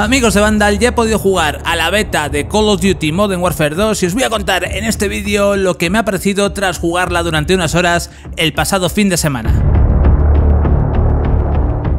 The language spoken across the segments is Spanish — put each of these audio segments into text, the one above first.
Amigos de Vandal, ya he podido jugar a la beta de Call of Duty Modern Warfare 2 y os voy a contar en este vídeo lo que me ha parecido tras jugarla durante unas horas el pasado fin de semana.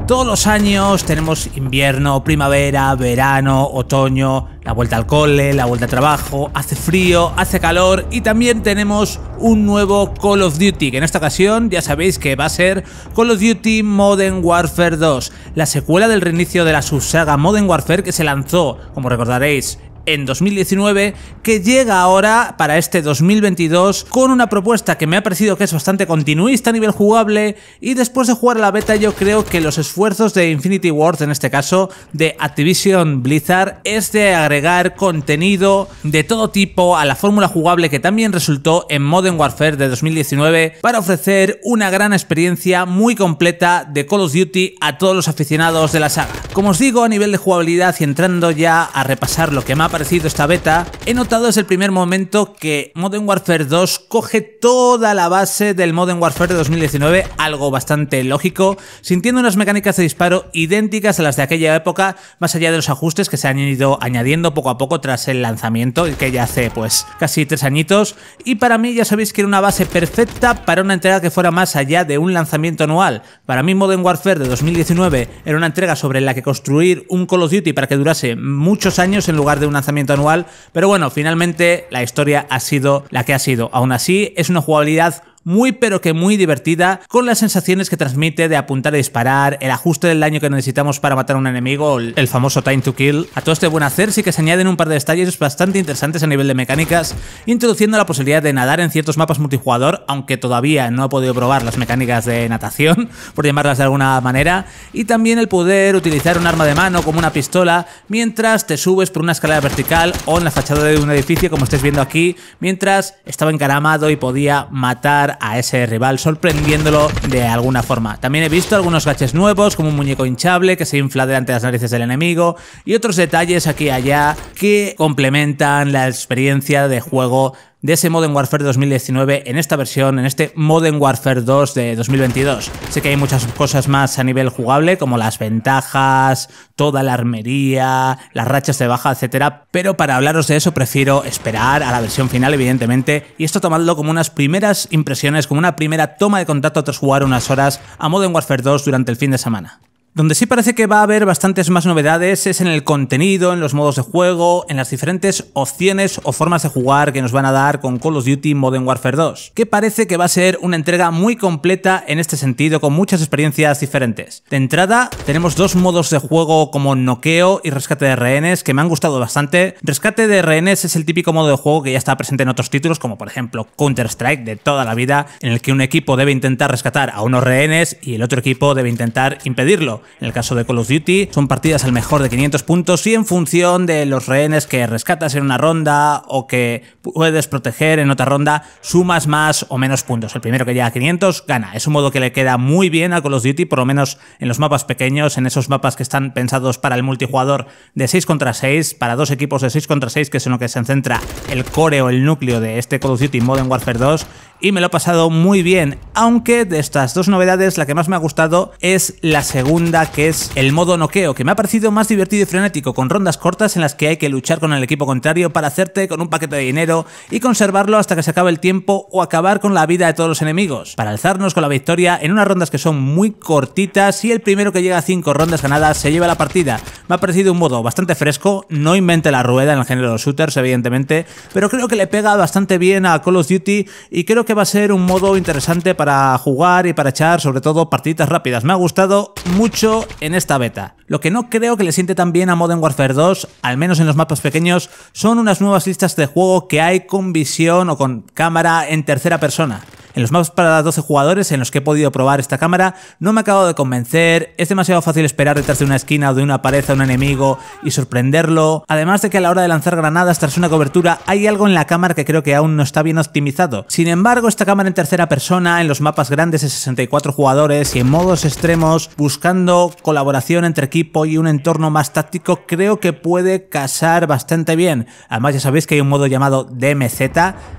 Todos los años tenemos invierno, primavera, verano, otoño, la vuelta al cole, la vuelta al trabajo, hace frío, hace calor y también tenemos un nuevo Call of Duty, que en esta ocasión ya sabéis que va a ser Call of Duty Modern Warfare 2, la secuela del reinicio de la subsaga Modern Warfare que se lanzó, como recordaréis, en 2019, que llega ahora para este 2022 con una propuesta que me ha parecido que es bastante continuista a nivel jugable. Y después de jugar a la beta, yo creo que los esfuerzos de Infinity Ward, en este caso de Activision Blizzard, es de agregar contenido de todo tipo a la fórmula jugable que también resultó en Modern Warfare de 2019 para ofrecer una gran experiencia muy completa de Call of Duty a todos los aficionados de la saga. Como os digo, a nivel de jugabilidad y entrando ya a repasar lo que me ha parecido esta beta, he notado desde el primer momento que Modern Warfare 2 coge toda la base del Modern Warfare de 2019, algo bastante lógico, sintiendo unas mecánicas de disparo idénticas a las de aquella época, más allá de los ajustes que se han ido añadiendo poco a poco tras el lanzamiento, el que ya hace pues casi 3 añitos, y para mí ya sabéis que era una base perfecta para una entrega que fuera más allá de un lanzamiento anual. Para mí Modern Warfare de 2019 era una entrega sobre la que construir un Call of Duty para que durase muchos años en lugar de un lanzamiento anual, pero bueno, finalmente la historia ha sido la que ha sido. Aún así, es una jugabilidad muy pero que muy divertida, con las sensaciones que transmite de apuntar y disparar, el ajuste del daño que necesitamos para matar a un enemigo, el famoso time to kill. A todo este buen hacer sí que se añaden un par de detalles bastante interesantes a nivel de mecánicas, introduciendo la posibilidad de nadar en ciertos mapas multijugador, aunque todavía no he podido probar las mecánicas de natación, por llamarlas de alguna manera, y también el poder utilizar un arma de mano como una pistola mientras te subes por una escalera vertical o en la fachada de un edificio, como estáis viendo aquí, mientras estaba encaramado y podía matar a ese rival sorprendiéndolo de alguna forma. También he visto algunos gadgets nuevos, como un muñeco hinchable que se infla delante de las narices del enemigo y otros detalles aquí y allá que complementan la experiencia de juego de ese Modern Warfare 2019 en esta versión, en este Modern Warfare 2 de 2022. Sé que hay muchas cosas más a nivel jugable, como las ventajas, toda la armería, las rachas de baja, etcétera, pero para hablaros de eso prefiero esperar a la versión final, evidentemente, y esto tomadlo como unas primeras impresiones, como una primera toma de contacto tras jugar unas horas a Modern Warfare 2 durante el fin de semana. Donde sí parece que va a haber bastantes más novedades es en el contenido, en los modos de juego, en las diferentes opciones o formas de jugar que nos van a dar con Call of Duty Modern Warfare 2, que parece que va a ser una entrega muy completa en este sentido, con muchas experiencias diferentes. De entrada, tenemos 2 modos de juego como noqueo y rescate de rehenes, que me han gustado bastante. Rescate de rehenes es el típico modo de juego que ya está presente en otros títulos, como por ejemplo Counter-Strike de toda la vida, en el que un equipo debe intentar rescatar a unos rehenes y el otro equipo debe intentar impedirlo. En el caso de Call of Duty, son partidas al mejor de 500 puntos y en función de los rehenes que rescatas en una ronda o que puedes proteger en otra ronda, sumas más o menos puntos. El primero que llega a 500 gana. Es un modo que le queda muy bien a Call of Duty, por lo menos en los mapas pequeños, en esos mapas que están pensados para el multijugador de 6 contra 6, para 2 equipos de 6 contra 6, que es en lo que se centra el core o el núcleo de este Call of Duty Modern Warfare 2. Y me lo he pasado muy bien, aunque de estas 2 novedades la que más me ha gustado es la segunda, que es el modo noqueo, que me ha parecido más divertido y frenético, con rondas cortas en las que hay que luchar con el equipo contrario para hacerte con un paquete de dinero y conservarlo hasta que se acabe el tiempo o acabar con la vida de todos los enemigos, para alzarnos con la victoria en unas rondas que son muy cortitas y el primero que llega a 5 rondas ganadas se lleva la partida. Me ha parecido un modo bastante fresco, no invente la rueda en el género de los shooters, evidentemente, pero creo que le pega bastante bien a Call of Duty y creo que va a ser un modo interesante para jugar y para echar, sobre todo, partiditas rápidas. Me ha gustado mucho en esta beta. Lo que no creo que le siente tan bien a Modern Warfare 2, al menos en los mapas pequeños, son unas nuevas listas de juego que hay con visión o con cámara en tercera persona. En los mapas para 12 jugadores en los que he podido probar esta cámara no me ha acabado de convencer, es demasiado fácil esperar detrás de una esquina o de una pared a un enemigo y sorprenderlo, además de que a la hora de lanzar granadas tras una cobertura hay algo en la cámara que creo que aún no está bien optimizado. Sin embargo, esta cámara en tercera persona en los mapas grandes de 64 jugadores y en modos extremos, buscando colaboración entre equipo y un entorno más táctico, creo que puede casar bastante bien. Además, ya sabéis que hay un modo llamado DMZ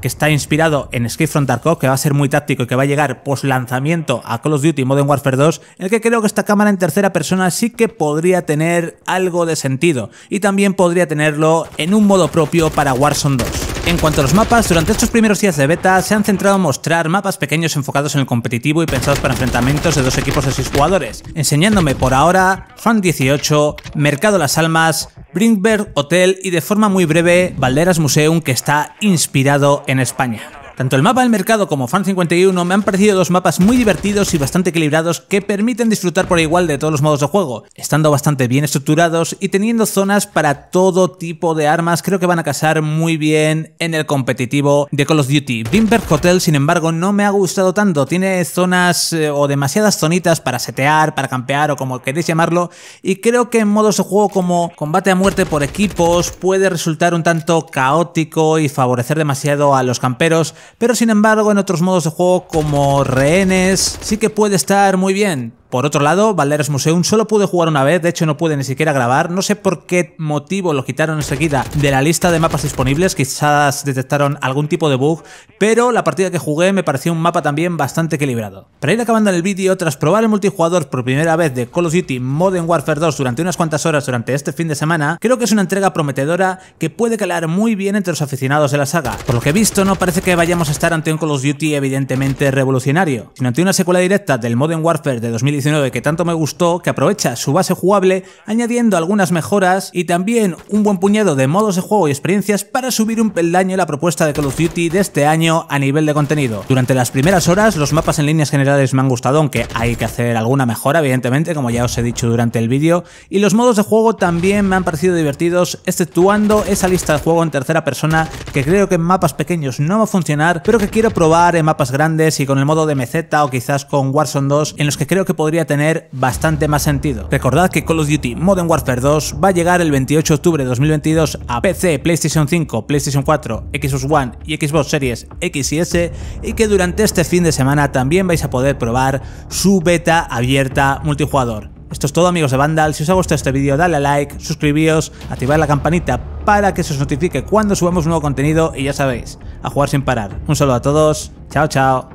que está inspirado en Escape from Tarkov, que va a ser muy muy táctico y que va a llegar post lanzamiento a Call of Duty Modern Warfare 2, en el que creo que esta cámara en tercera persona sí que podría tener algo de sentido, y también podría tenerlo en un modo propio para Warzone 2. En cuanto a los mapas, durante estos primeros días de beta se han centrado en mostrar mapas pequeños enfocados en el competitivo y pensados para enfrentamientos de dos equipos de 6 jugadores, enseñándome por ahora Fan51, Mercado Las Almas, Breenbergh Hotel y de forma muy breve Valderas Museum, que está inspirado en España. Tanto el mapa del mercado como Fan51 me han parecido dos mapas muy divertidos y bastante equilibrados que permiten disfrutar por igual de todos los modos de juego, estando bastante bien estructurados y teniendo zonas para todo tipo de armas. Creo que van a casar muy bien en el competitivo de Call of Duty. Breenbergh Hotel, sin embargo, no me ha gustado tanto. Tiene zonas o demasiadas zonitas para setear, para campear o como queréis llamarlo, y creo que en modos de juego como combate a muerte por equipos puede resultar un tanto caótico y favorecer demasiado a los camperos. Pero sin embargo, en otros modos de juego como rehenes sí que puede estar muy bien. Por otro lado, Valderas Museum solo pude jugar una vez, de hecho no pude ni siquiera grabar, no sé por qué motivo lo quitaron enseguida de la lista de mapas disponibles, quizás detectaron algún tipo de bug, pero la partida que jugué me pareció un mapa también bastante equilibrado. Para ir acabando el vídeo, tras probar el multijugador por primera vez de Call of Duty Modern Warfare 2 durante unas cuantas horas durante este fin de semana, creo que es una entrega prometedora que puede calar muy bien entre los aficionados de la saga. Por lo que he visto, no parece que vayamos a estar ante un Call of Duty evidentemente revolucionario, sino ante una secuela directa del Modern Warfare de 2019 que tanto me gustó, que aprovecha su base jugable añadiendo algunas mejoras y también un buen puñado de modos de juego y experiencias para subir un peldaño la propuesta de Call of Duty de este año a nivel de contenido. Durante las primeras horas los mapas en líneas generales me han gustado, aunque hay que hacer alguna mejora evidentemente, como ya os he dicho durante el vídeo, y los modos de juego también me han parecido divertidos, exceptuando esa lista de juego en tercera persona que creo que en mapas pequeños no va a funcionar, pero que quiero probar en mapas grandes y con el modo de meseta o quizás con Warzone 2, en los que creo que podría tener bastante más sentido. Recordad que Call of Duty Modern Warfare 2 va a llegar el 28 de octubre de 2022 a PC, PlayStation 5, PlayStation 4, Xbox One y Xbox Series X y S, y que durante este fin de semana también vais a poder probar su beta abierta multijugador. Esto es todo, amigos de Vandal. Si os ha gustado este vídeo, dale a like, suscribíos, activad la campanita para que se os notifique cuando subamos nuevo contenido y ya sabéis, a jugar sin parar. Un saludo a todos, chao chao.